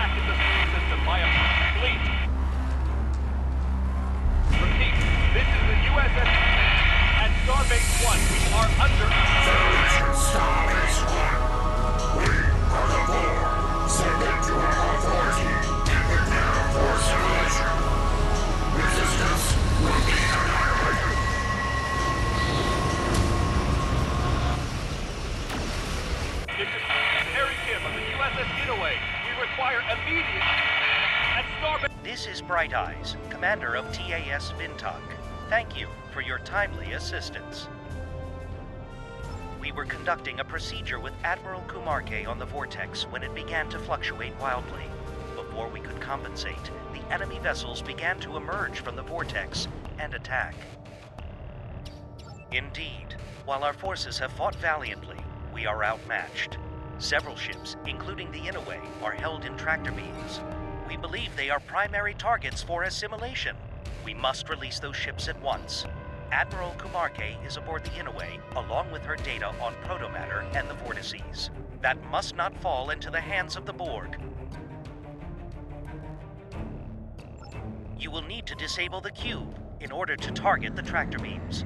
attack in the system by a fleet. Repeat, this is the USS at Starbase One. We are under Starbase One. We are the Borg, subject to our authority and prepare for civilization. Resistance will be annihilated. This is Harry Kim of the USS Getaway. We require immediate at Starbase. This is Bright Eyes, commander of TAS Vintok. Thank you for your timely assistance. We were conducting a procedure with Admiral Kumarke on the Vortex when it began to fluctuate wildly. Before we could compensate, the enemy vessels began to emerge from the Vortex and attack. Indeed, while our forces have fought valiantly, we are outmatched. Several ships, including the Inouye, are held in tractor beams. We believe they are primary targets for assimilation. We must release those ships at once. Admiral Kumarke is aboard the Inouye, along with her data on protomatter and the vortices. That must not fall into the hands of the Borg. You will need to disable the cube in order to target the tractor beams.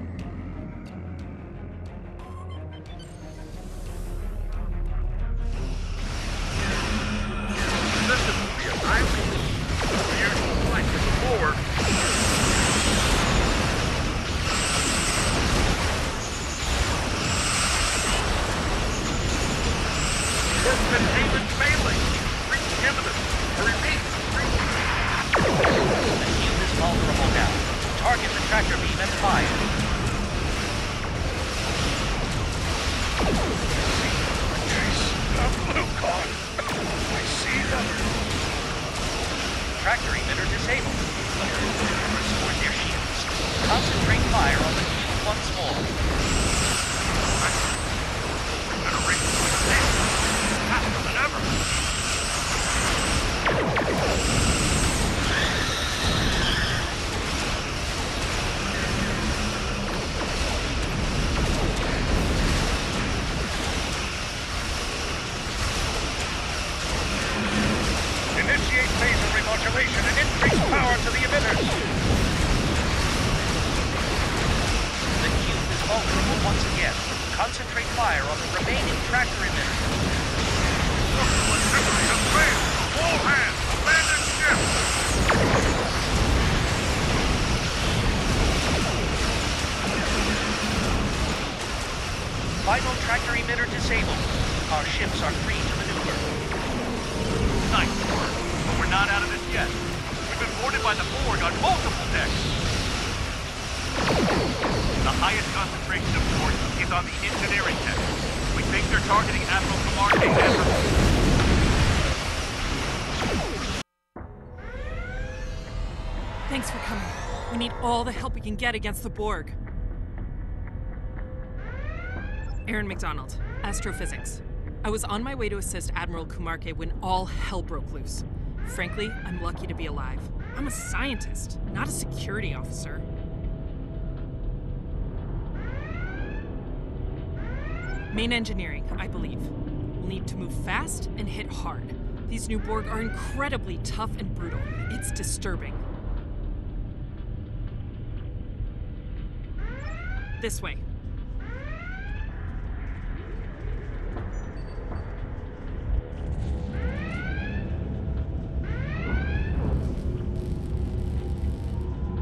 Thanks for coming. We need all the help we can get against the Borg. Aaron McDonald, Astrophysics. I was on my way to assist Admiral Kumarke when all hell broke loose. Frankly, I'm lucky to be alive. I'm a scientist, not a security officer. Main engineering, I believe. We'll need to move fast and hit hard. These new Borg are incredibly tough and brutal. It's disturbing. This way.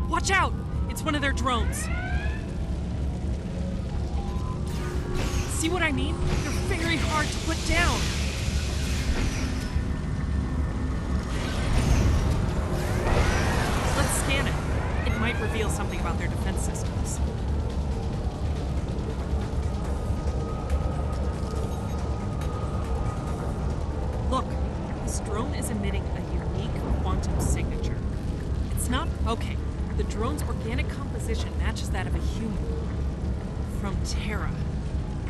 Watch out! It's one of their drones. See what I mean? They're very hard to put down. Let's scan it. It might reveal something about their defense systems. Emitting a unique quantum signature. It's not okay. The drone's organic composition matches that of a human from Terra.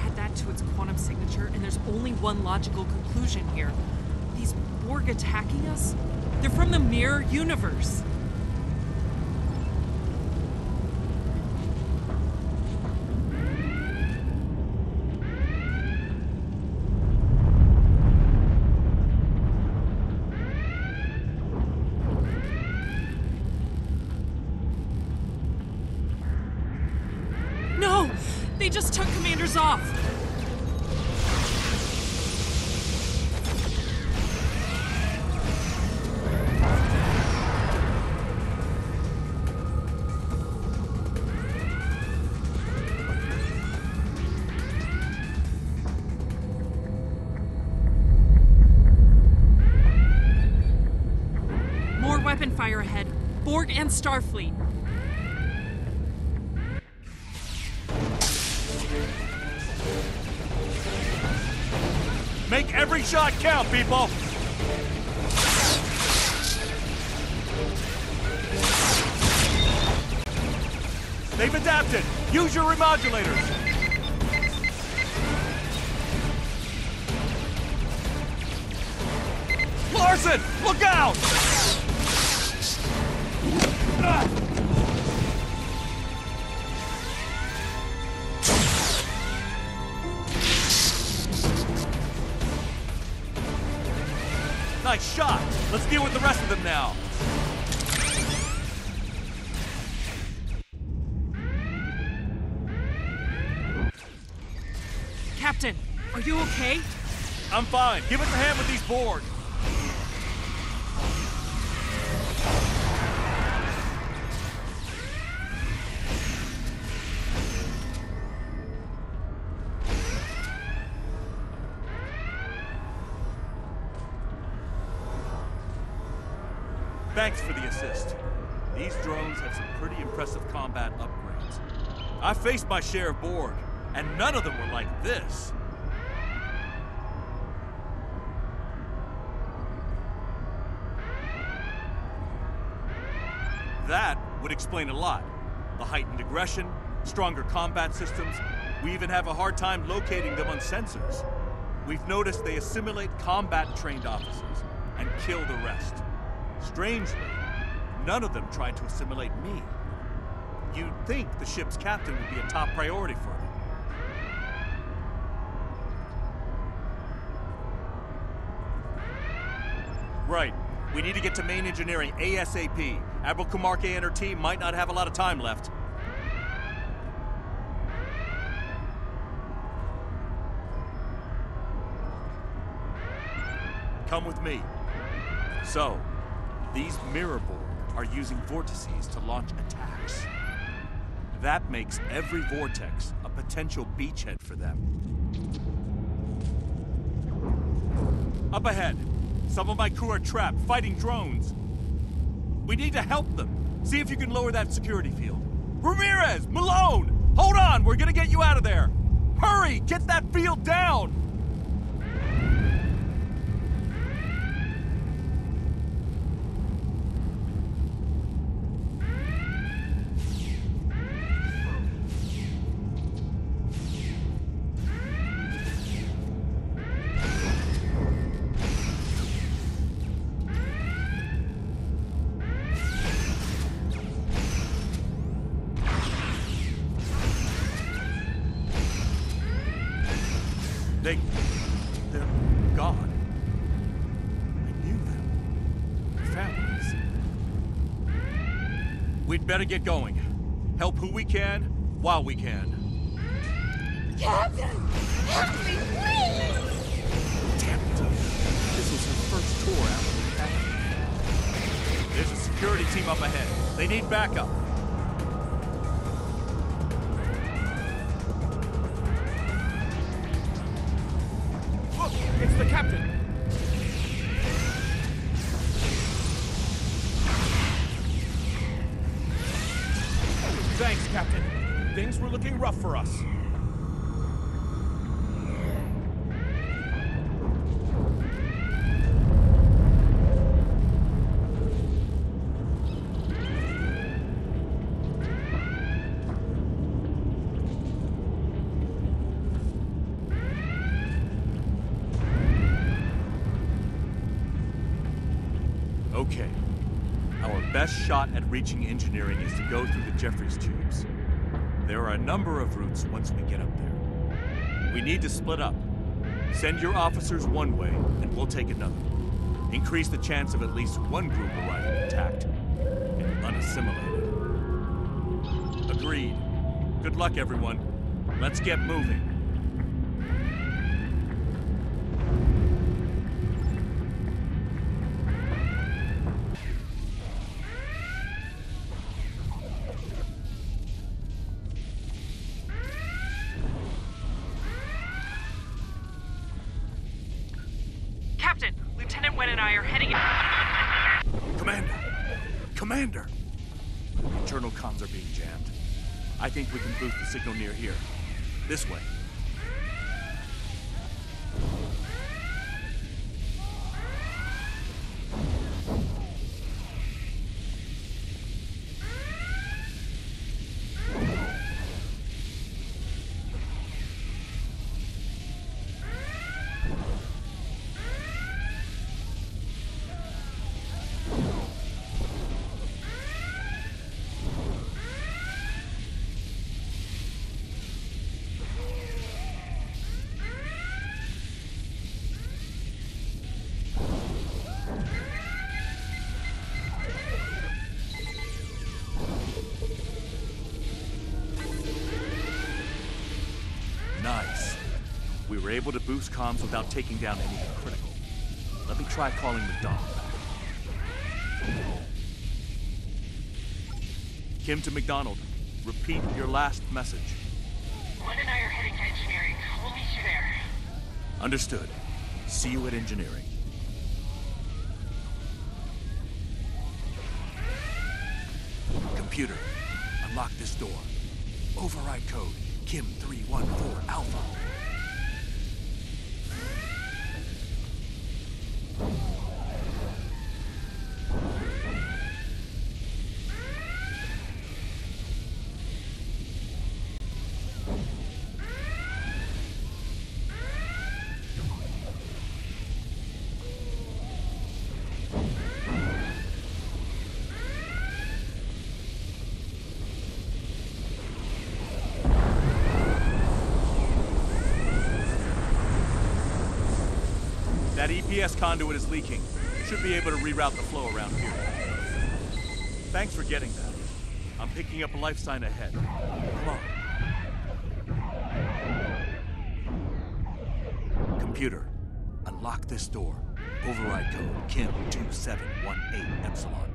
Add that to its quantum signature, and there's only one logical conclusion here. These Borg attacking us? They're from the Mirror Universe. is off! More weapon fire ahead. Borg and Starfleet. Make every shot count, people! They've adapted! Use your remodulators! Larson! Look out! Nice shot! Let's deal with the rest of them now! Captain, are you okay? I'm fine. Give us a hand with these Borg. Thanks for the assist. These drones have some pretty impressive combat upgrades. I faced my share of Borg, and none of them were like this. That would explain a lot. The heightened aggression, stronger combat systems, we even have a hard time locating them on sensors. We've noticed they assimilate combat-trained officers and kill the rest. Strangely, none of them tried to assimilate me. You'd think the ship's captain would be a top priority for them. Right. We need to get to main engineering ASAP. Admiral Kumarke and her team might not have a lot of time left. Come with me. So, these Mirror Borg are using vortices to launch attacks. That makes every vortex a potential beachhead for them. Up ahead, some of my crew are trapped fighting drones. We need to help them. See if you can lower that security field. Ramirez! Malone! Hold on! We're gonna get you out of there! Hurry! Get that field down! They're gone. I knew them. Their families. We'd better get going. Help who we can, while we can. Captain! Help me, please! Damn it. This was her first tour after the attack. There's a security team up ahead. They need backup. It's the captain. Thanks, Captain. Things were looking rough for us. Okay. Our best shot at reaching engineering is to go through the Jeffries tubes. There are a number of routes once we get up there. We need to split up. Send your officers one way, and we'll take another. Increase the chance of at least one group arriving intact and unassimilated. Agreed. Good luck, everyone. Let's get moving. Quinn and I are heading in. Commander! Commander! Internal comms are being jammed. I think we can boost the signal near here. This way. We're able to boost comms without taking down anything critical. Let me try calling McDonald back. Kim to McDonald. Repeat your last message. One and I are heading to engineering. We'll meet you there. Understood. See you at engineering. Computer, unlock this door. Override code Kim 314 Alpha. That EPS conduit is leaking. You should be able to reroute the flow around here. Thanks for getting that. I'm picking up a life sign ahead. Come on. Computer, unlock this door. Override code Kim 2718 Epsilon.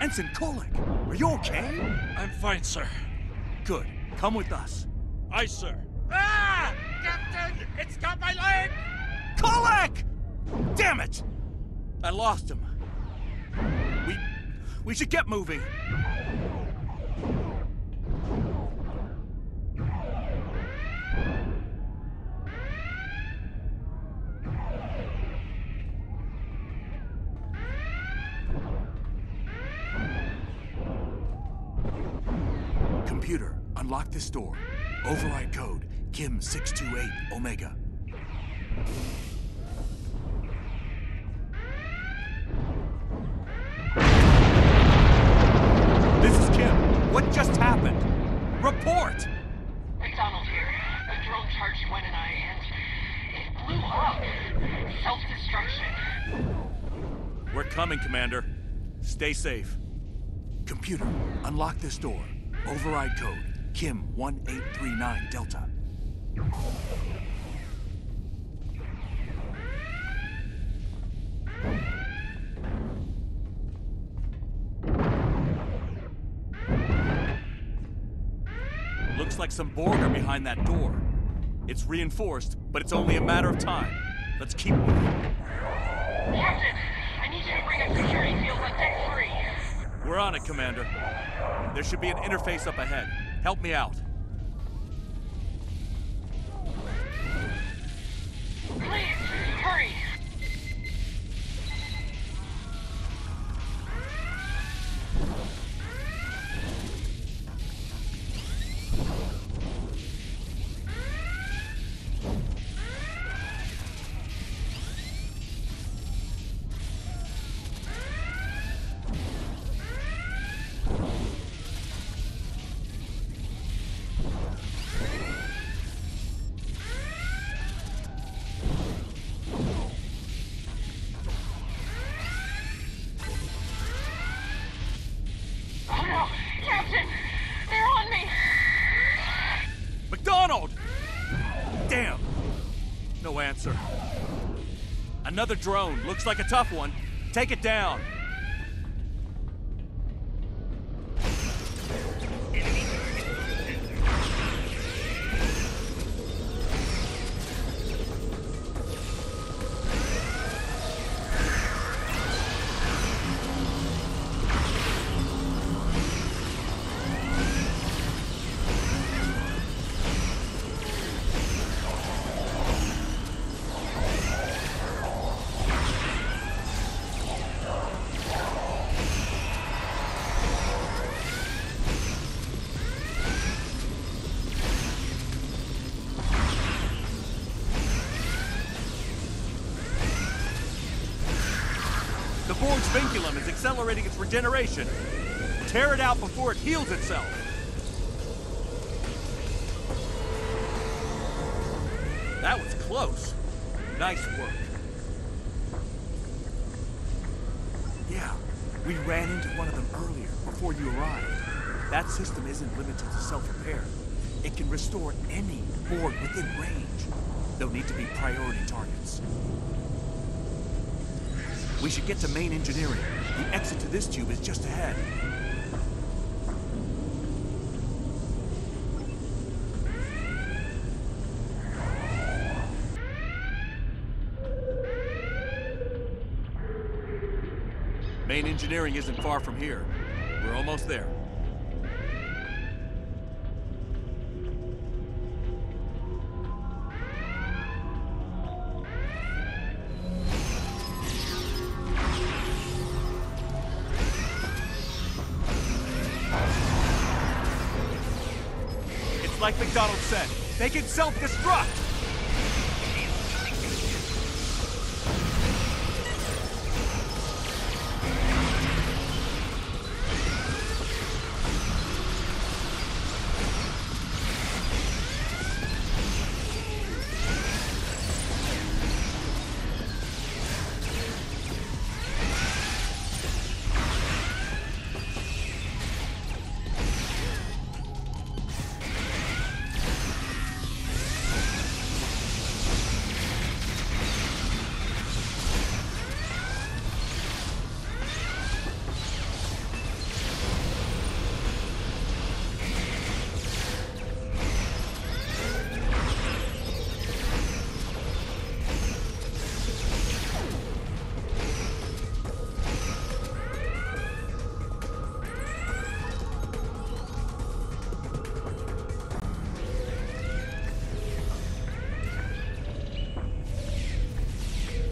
Ensign Kulik, are you okay? I'm fine, sir. Good. Come with us. Aye, sir. Ah! Captain! It's got my leg! Kulik! Damn it! I lost him. We should get moving. Computer, unlock this door. Override code Kim 628 Omega. This is Kim. What just happened? Report! McDonald here. The drone charged Gwen and I, and it blew up. Self-destruction. We're coming, Commander. Stay safe. Computer, unlock this door. Override code Kim 1839 Delta. Looks like some Borg are behind that door. It's reinforced, but it's only a matter of time. Let's keep moving. Captain, I need you to bring up security field on deck 3. We're on it, Commander. There should be an interface up ahead. Help me out. Please, hurry! Damn! No answer. Another drone. Looks like a tough one. Take it down. Vinculum is accelerating its regeneration. Tear it out before it heals itself. That was close. Nice work. Yeah, we ran into one of them earlier, before you arrived. That system isn't limited to self-repair. It can restore any Borg within range. They'll need to be priority targets. We should get to main engineering. The exit to this tube is just ahead. Main engineering isn't far from here. We're almost there. Like McDonald said, they can self-destruct!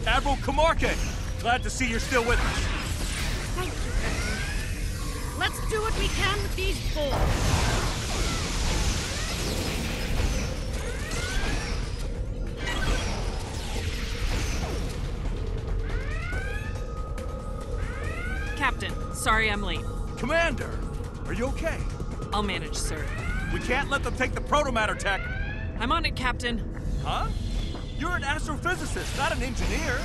Admiral Kumarke! Glad to see you're still with us. Thank you, Captain. Let's do what we can with these Borg. Captain, sorry I'm late. Commander, are you okay? I'll manage, sir. We can't let them take the protomatter tech. I'm on it, Captain. Huh? You're an astrophysicist, not an engineer.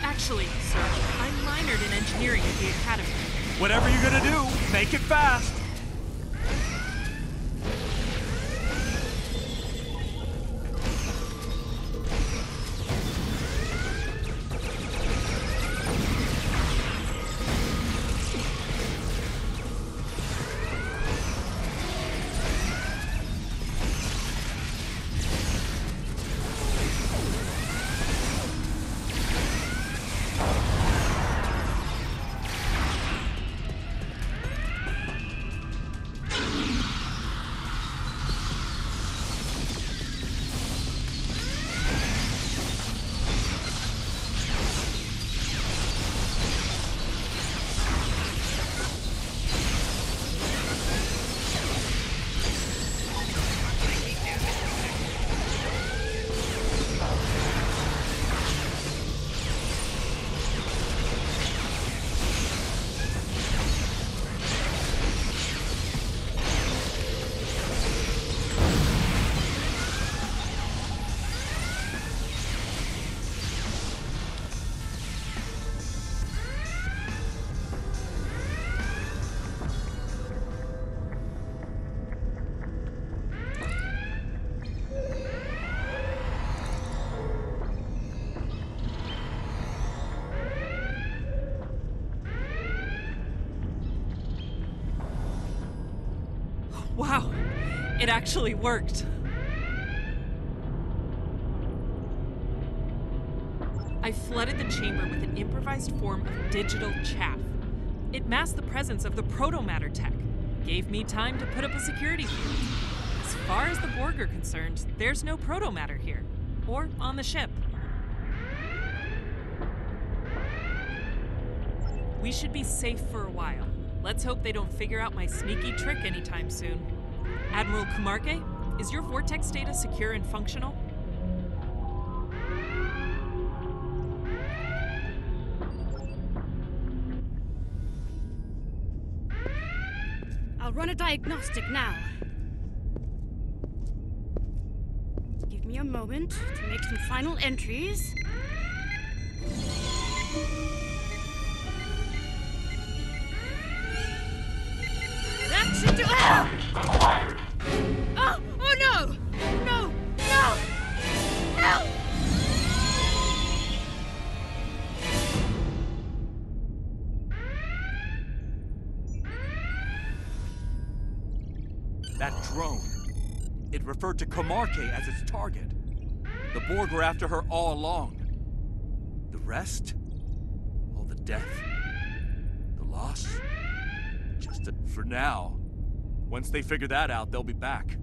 Actually, sir, I minored in engineering at the academy. Whatever you're gonna do, make it fast. Wow, it actually worked. I flooded the chamber with an improvised form of digital chaff. It masked the presence of the protomatter tech, gave me time to put up a security field. As far as the Borg are concerned, there's no protomatter here, or on the ship. We should be safe for a while. Let's hope they don't figure out my sneaky trick anytime soon. Admiral Kumarke, is your Vortex data secure and functional? I'll run a diagnostic now. Give me a moment to make some final entries. That should do. Ah! Oh! Oh no! No! No! Help! That drone. It referred to Kumarke as its target. The Borg were after her all along. The rest? All the death? The loss? Just for now. Once they figure that out, they'll be back.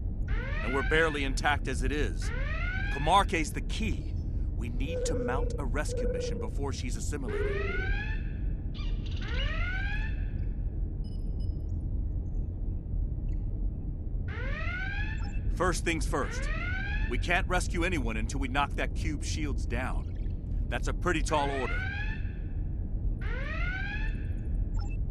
And we're barely intact as it is. Kumarke's the key. We need to mount a rescue mission before she's assimilated. First things first, we can't rescue anyone until we knock that cube's shields down. That's a pretty tall order.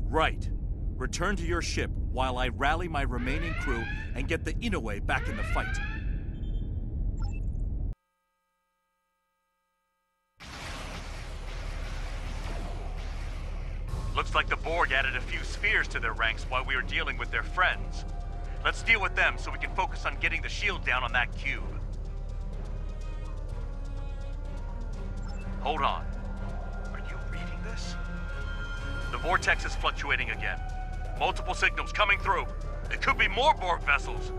Right. Return to your ship while I rally my remaining crew and get the Inouye back in the fight. Looks like the Borg added a few spheres to their ranks while we were dealing with their friends. Let's deal with them so we can focus on getting the shield down on that cube. Hold on. Are you reading this? The vortex is fluctuating again. Multiple signals coming through. It could be more Borg vessels.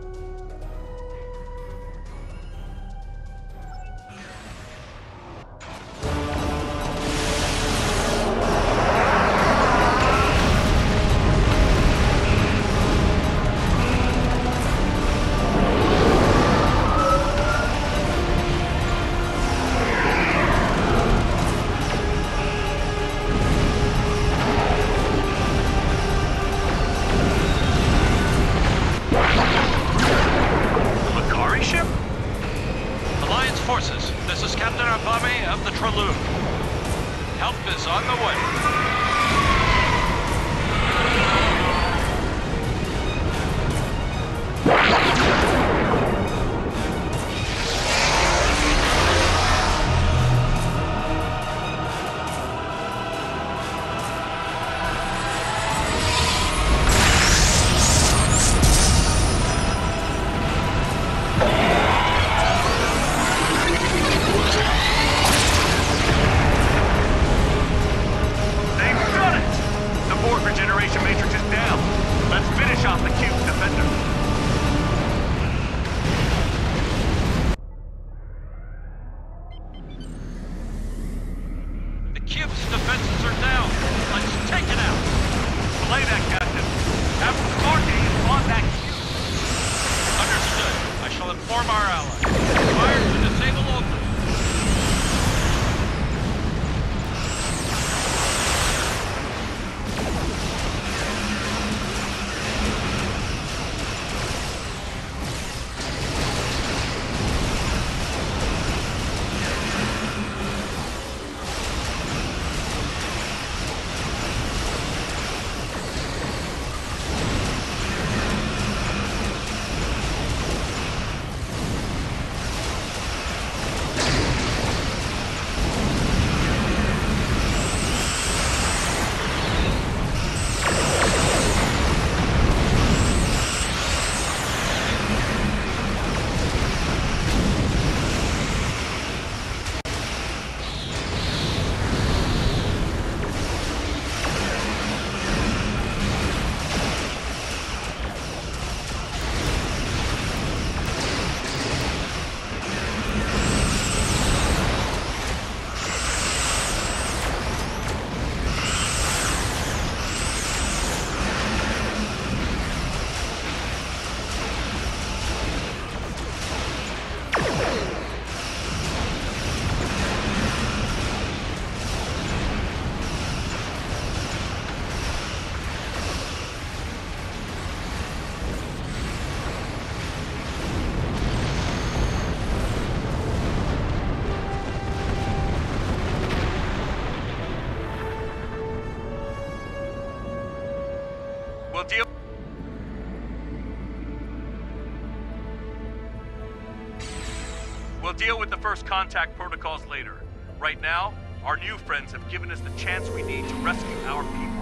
deal with the first contact protocols later. Right now, our new friends have given us the chance we need to rescue our people.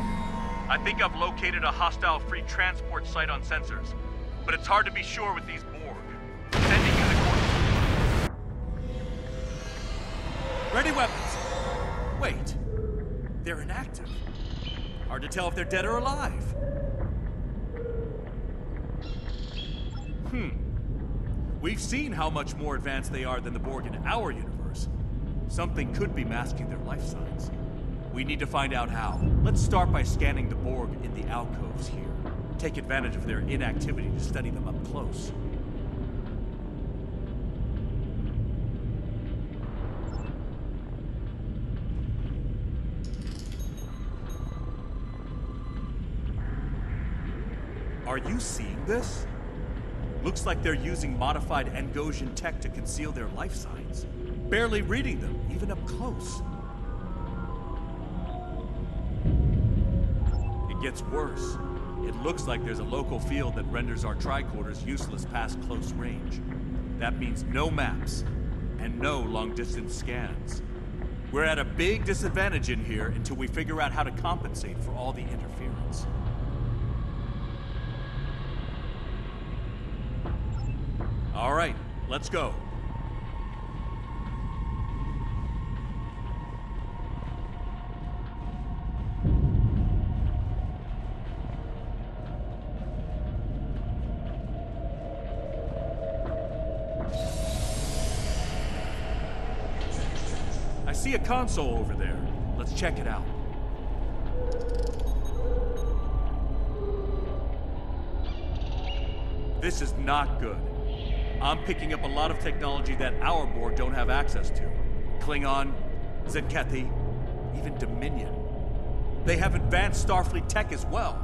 I think I've located a hostile free transport site on sensors, but it's hard to be sure with these Borg. Sending you the coordinates. Ready weapons. Wait. They're inactive. Hard to tell if they're dead or alive. We've seen how much more advanced they are than the Borg in our universe. Something could be masking their life signs. We need to find out how. Let's start by scanning the Borg in the alcoves here. Take advantage of their inactivity to study them up close. Are you seeing this? Looks like they're using modified Angosian tech to conceal their life signs. Barely reading them, even up close. It gets worse. It looks like there's a local field that renders our tricorders useless past close range. That means no maps and no long-distance scans. We're at a big disadvantage in here until we figure out how to compensate for all the interference. All right, let's go. I see a console over there. Let's check it out. This is not good. I'm picking up a lot of technology that our Borg don't have access to. Klingon, Zenkethi, even Dominion. They have advanced Starfleet tech as well.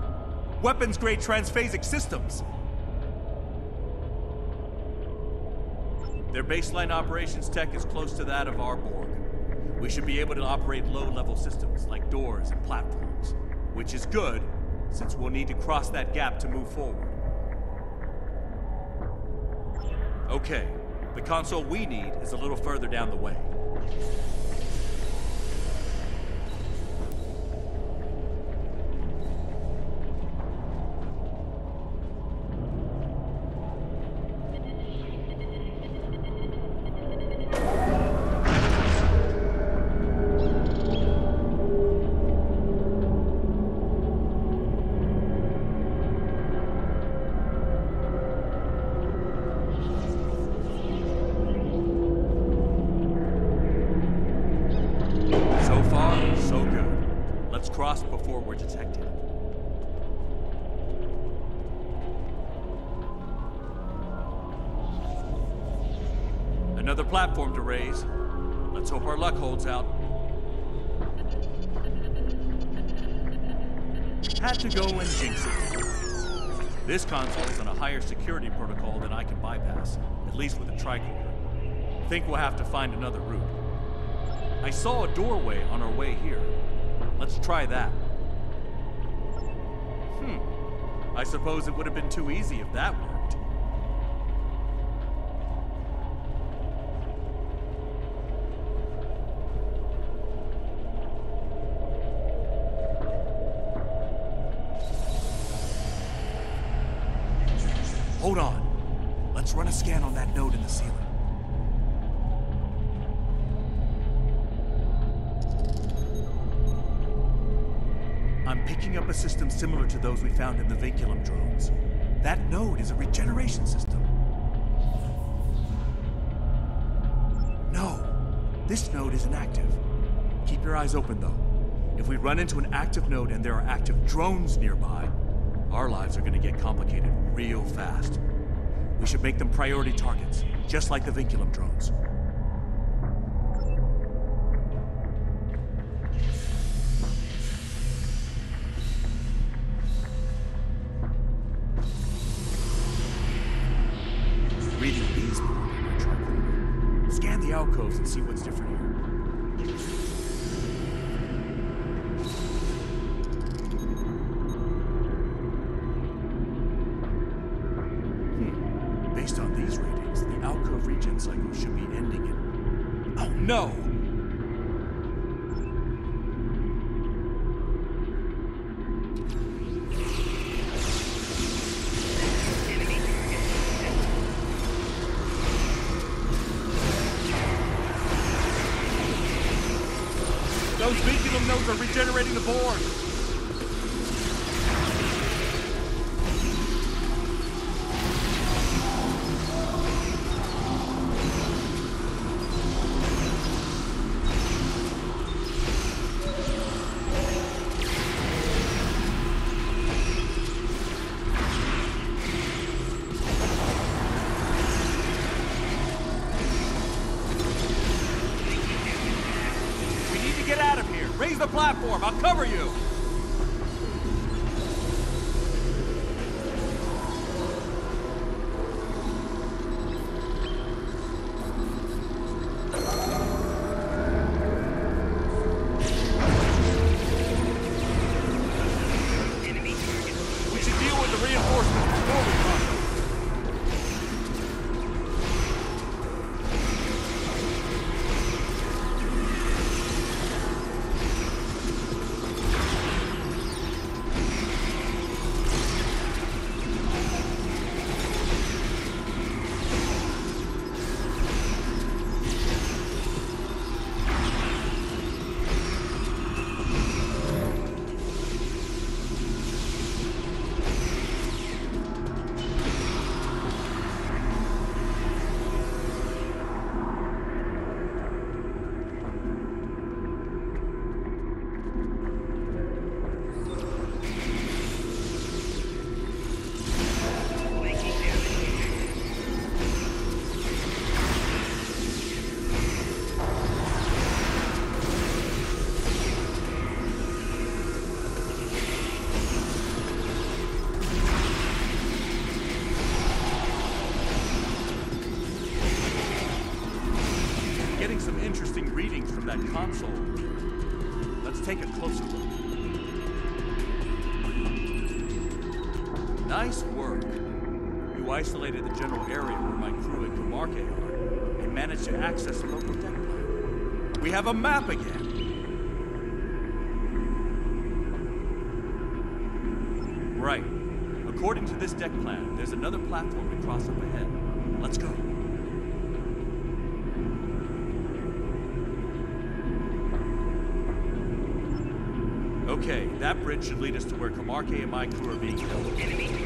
Weapons-grade transphasic systems. Their baseline operations tech is close to that of our Borg. We should be able to operate low-level systems like doors and platforms, which is good, since we'll need to cross that gap to move forward. Okay, the console we need is a little further down the way. Let's hope our luck holds out. Had to go and jinx it. This console is on a higher security protocol than I can bypass, at least with a tricorder. Think we'll have to find another route. I saw a doorway on our way here. Let's try that. I suppose it would have been too easy if that worked. Hold on. Let's run a scan on that node in the ceiling. I'm picking up a system similar to those we found in the vinculum drones. That node is a regeneration system. No, this node is inactive. Keep your eyes open, though. If we run into an active node and there are active drones nearby, our lives are going to get complicated real fast. We should make them priority targets, just like the vinculum drones. Reading these board on our tricorder. Scan the alcoves and see what's different here. Based on these readings, the alcove regen cycle should be ending in No! Those vinculum nodes are regenerating the Borg! Platform, I'll cover you! Console. Let's take a closer look. Nice work. You isolated the general area where my crew and Kumarke are and managed to access a local deck plan. We have a map again. Right. According to this deck plan, there's another platform to cross up ahead. Let's go. Okay, that bridge should lead us to where Kumarke and my crew are being held. Enemy target.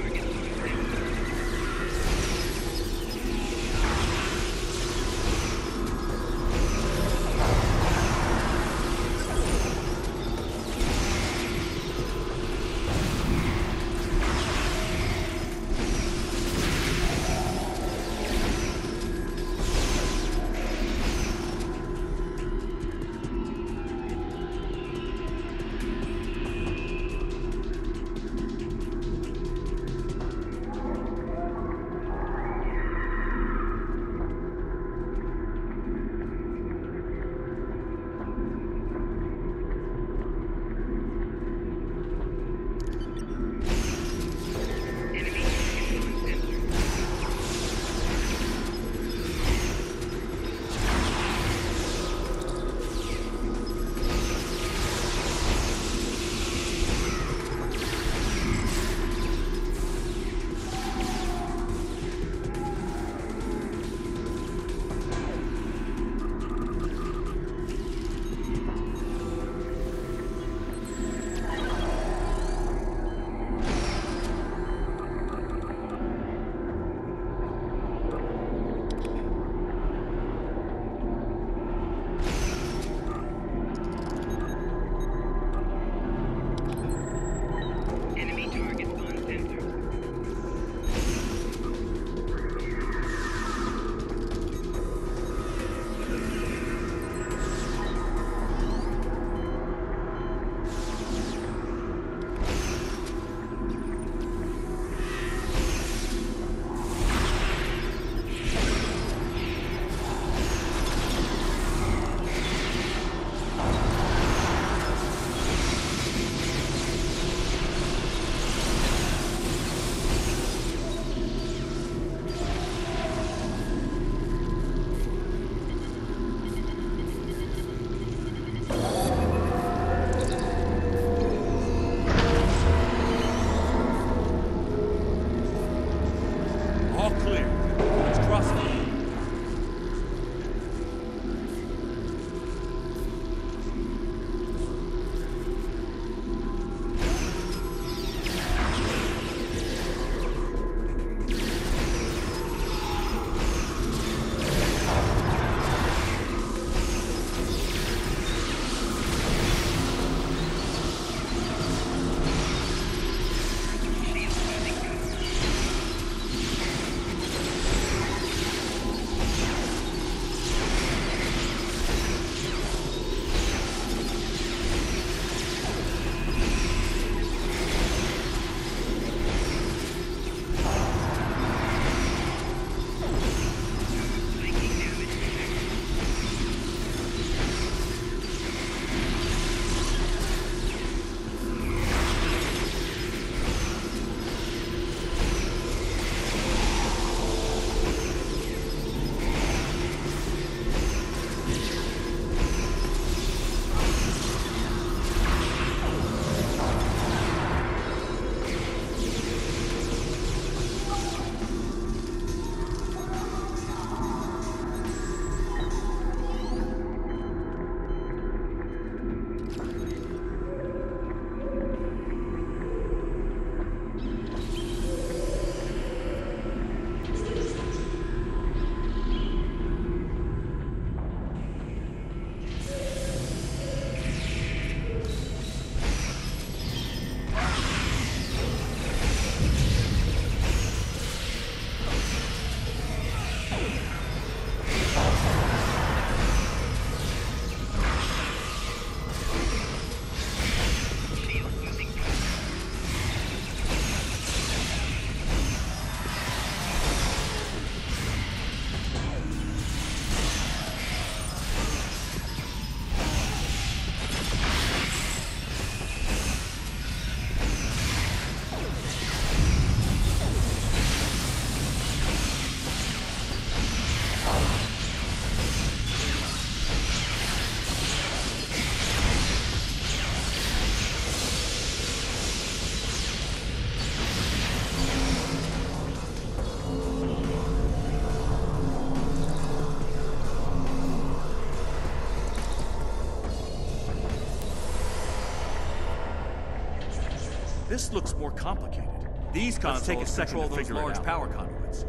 This looks more complicated. These consoles control those large power conduits.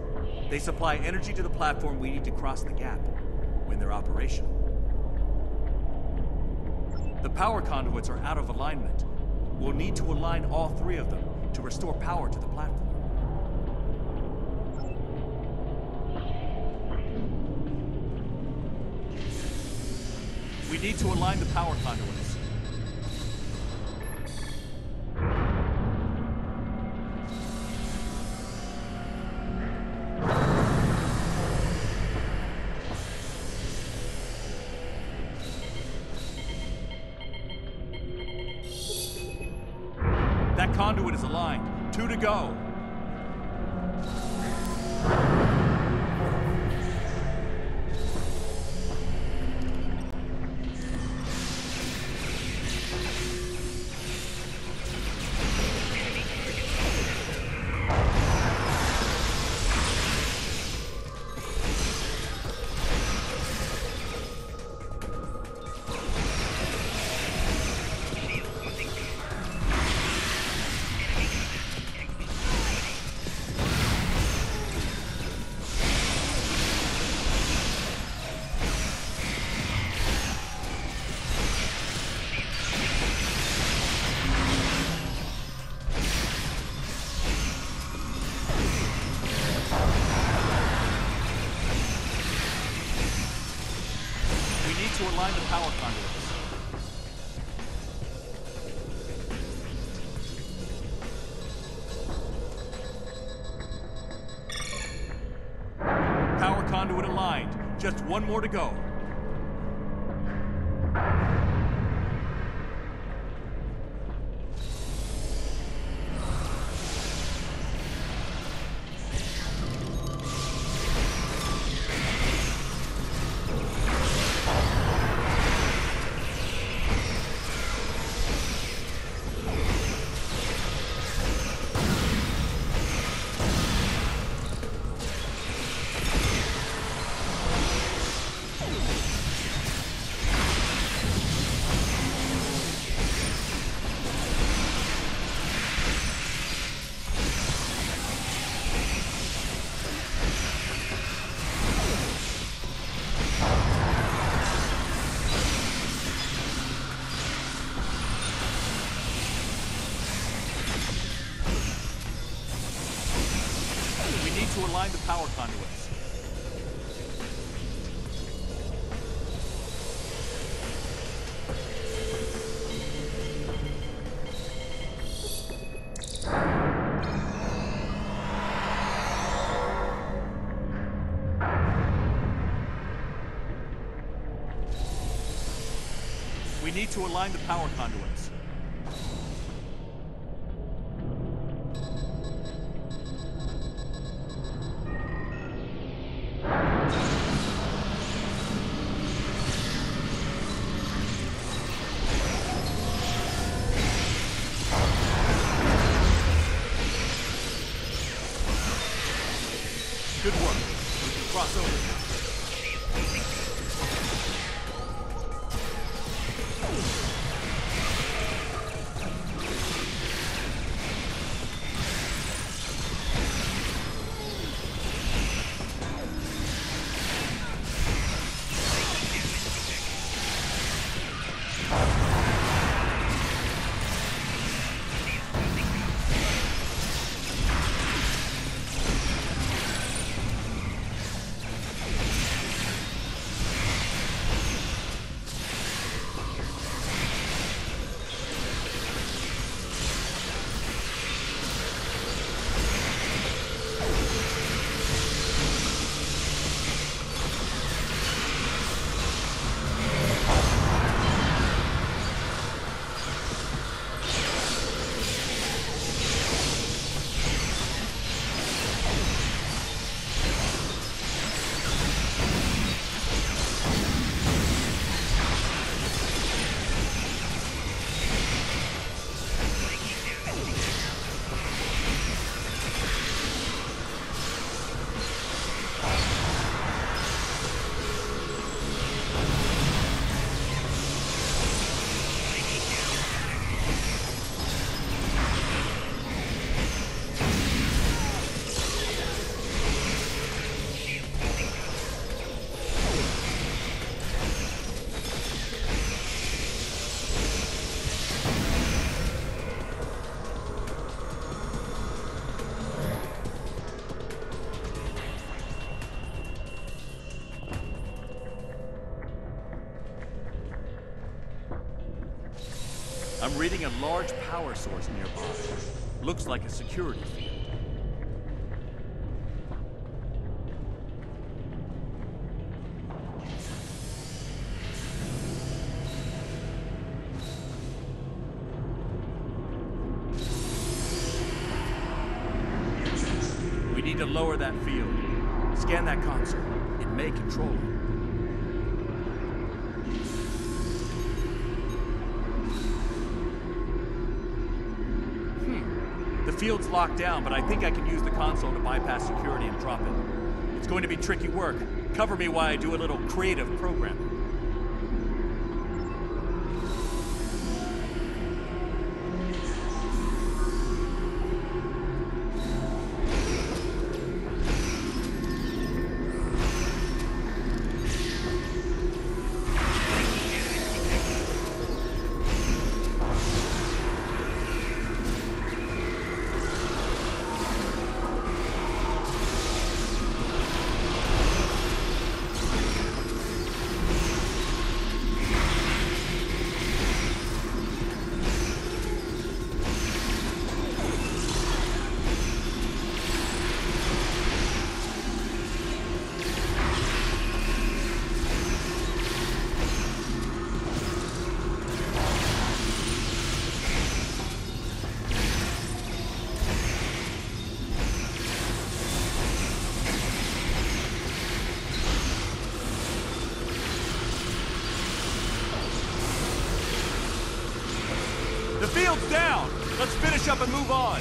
They supply energy to the platform we need to cross the gap when they're operational. The power conduits are out of alignment. We'll need to align all three of them to restore power to the platform. We need to align the power conduits. Go. Just one more to go. Align the power conduits. We need to align the power conduits. Crossover. I'm reading a large power source nearby. Looks like a security field. We need to lower that field. Scan that console. It may control it. Field's locked down, but I think I can use the console to bypass security and drop it. It's going to be tricky work. Cover me while I do a little creative programming. Up and move on.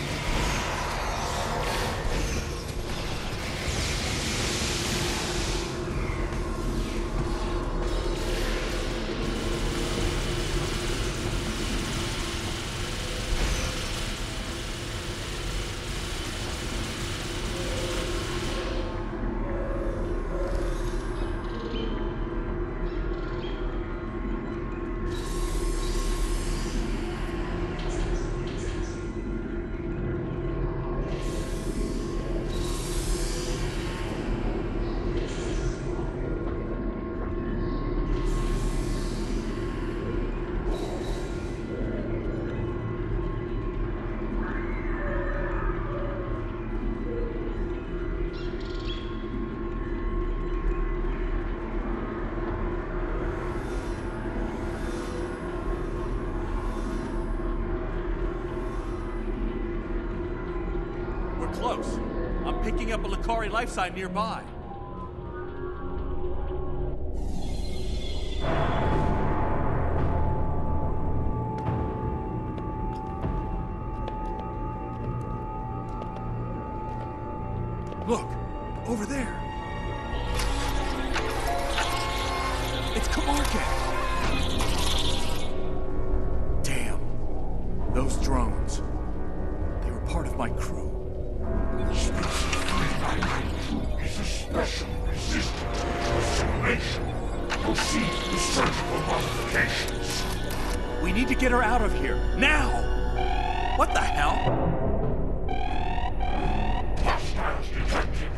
Close. I'm picking up a Lucari life sign nearby. Look, over there. It's Kumarke. Damn, those drones. They were part of my crew. Is a special resistance to simulation. Proceed with surgical modifications. We need to get her out of here, now! What the hell? Hostiles detected.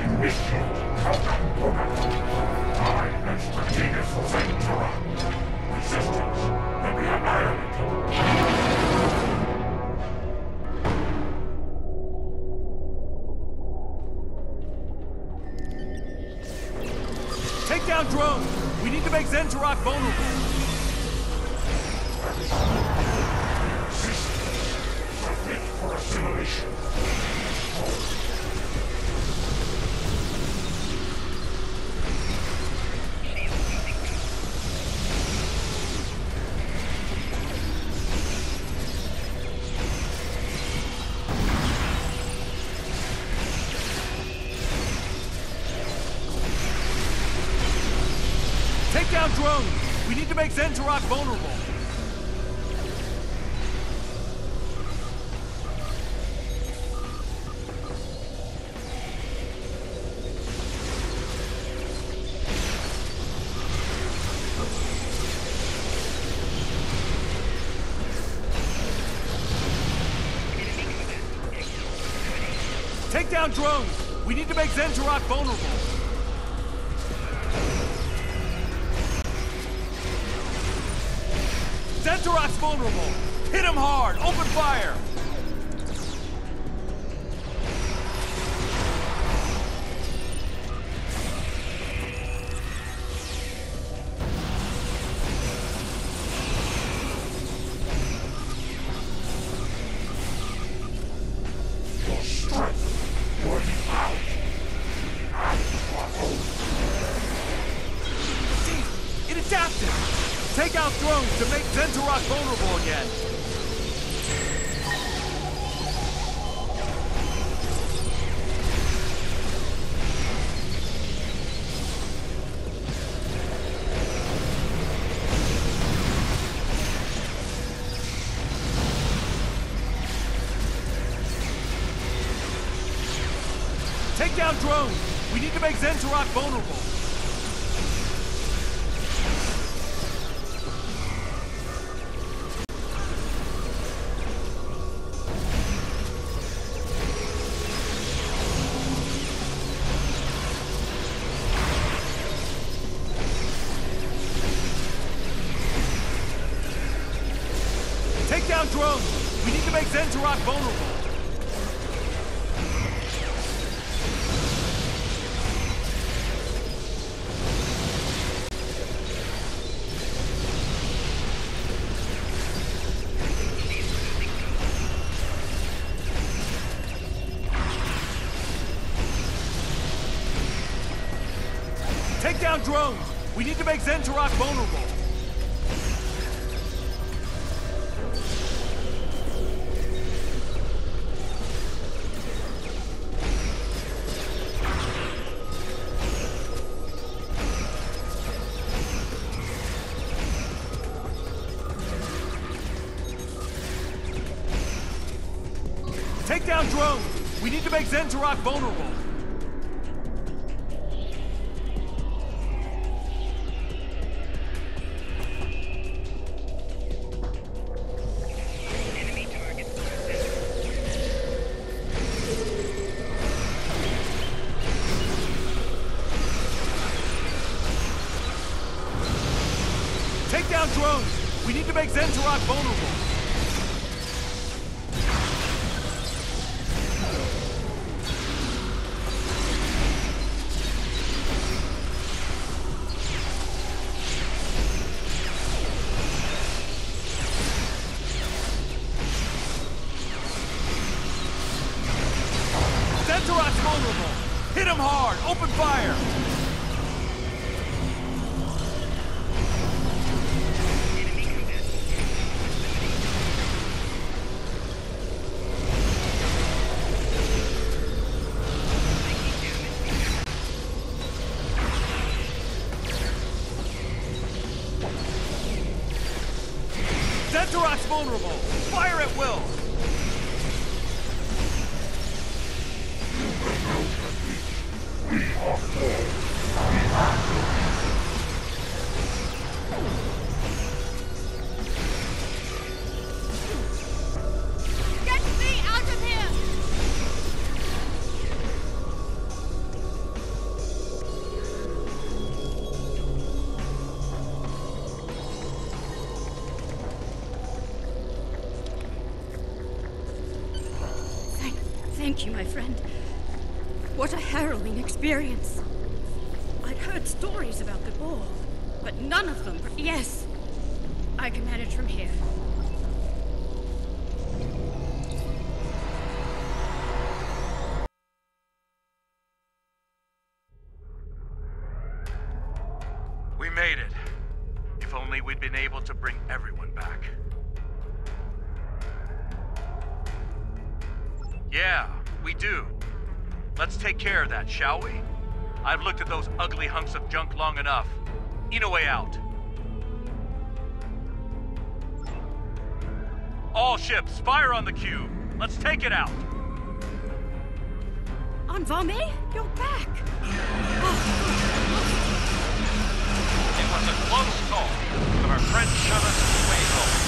In mission, Captain Kulik. I am Stratos Ventura. Resistance will be annihilated. Drone. We need to make Zenturak vulnerable. Systems submit for assimilation. Drone. We need to make Zenturak vulnerable. Take down drones. We need to make Zenturak vulnerable. Zenturok's vulnerable! Hit him hard! Open fire! Drones to make Zenturok vulnerable again. Take down drones. We need to make Zenturok vulnerable. Drones. We need to make Zenturok vulnerable. Take down drones. We need to make Zenturok vulnerable. Take down drones! We need to make Zenturok vulnerable! Take down drones! We need to make Zenturok vulnerable! Hit him hard! Open fire! Zenturok's vulnerable! Fire at will! Thank you, my friend. What a harrowing experience. I'd heard stories about the Borg, but none of them... Yes, I can manage from here. We made it. If only we'd been able to bring everyone back. Yeah, we do. Let's take care of that, shall we? I've looked at those ugly hunks of junk long enough. Inouye out. All ships, fire on the cube. Let's take it out. Anzomi, you're back. It was a close call, but our friend shoved us way home.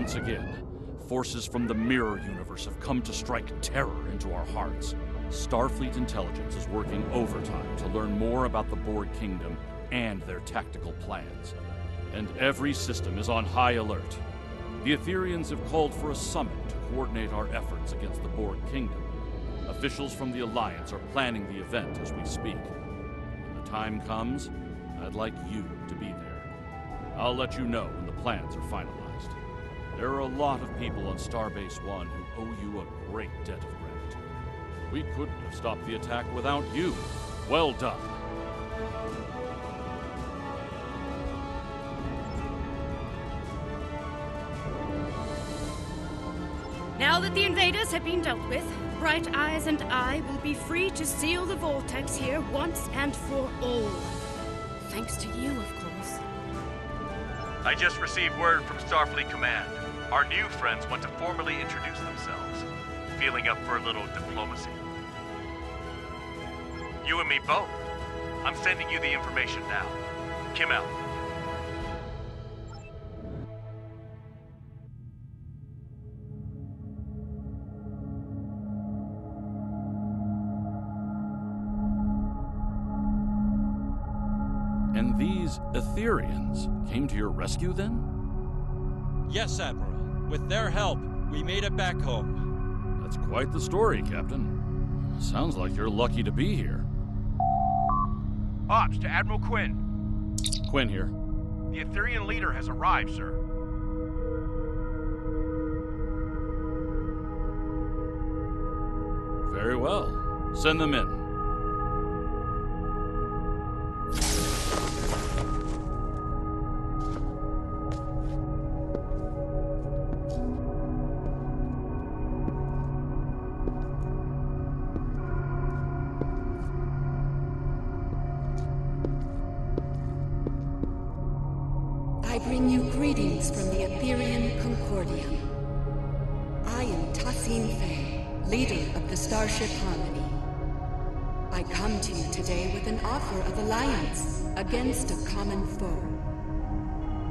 once again, forces from the Mirror Universe have come to strike terror into our hearts. Starfleet Intelligence is working overtime to learn more about the Borg Kingdom and their tactical plans. And every system is on high alert. The Aetherians have called for a summit to coordinate our efforts against the Borg Kingdom. Officials from the Alliance are planning the event as we speak. When the time comes, I'd like you to be there. I'll let you know when the plans are finalized. There are a lot of people on Starbase One who owe you a great debt of gratitude. We couldn't have stopped the attack without you. Well done. Now that the invaders have been dealt with, Bright Eyes and I will be free to seal the vortex here once and for all. Thanks to you, of course. I just received word from Starfleet Command. Our new friends want to formally introduce themselves. Feeling up for a little diplomacy. You and me both. I'm sending you the information now. Kim out. And these Aetherians came to your rescue then? Yes, Admiral. With their help, we made it back home. That's quite the story, Captain. Sounds like you're lucky to be here. Ops, to Admiral Quinn. Quinn here. The Aetherian leader has arrived, sir. Very well. Send them in. Against a common foe,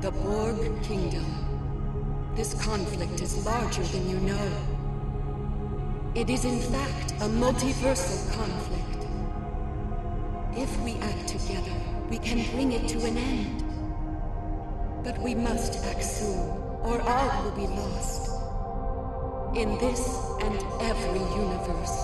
the Borg Kingdom. This conflict is larger than you know. It is in fact a multiversal conflict. If we act together, we can bring it to an end. But we must act soon, or all will be lost. In this and every universe,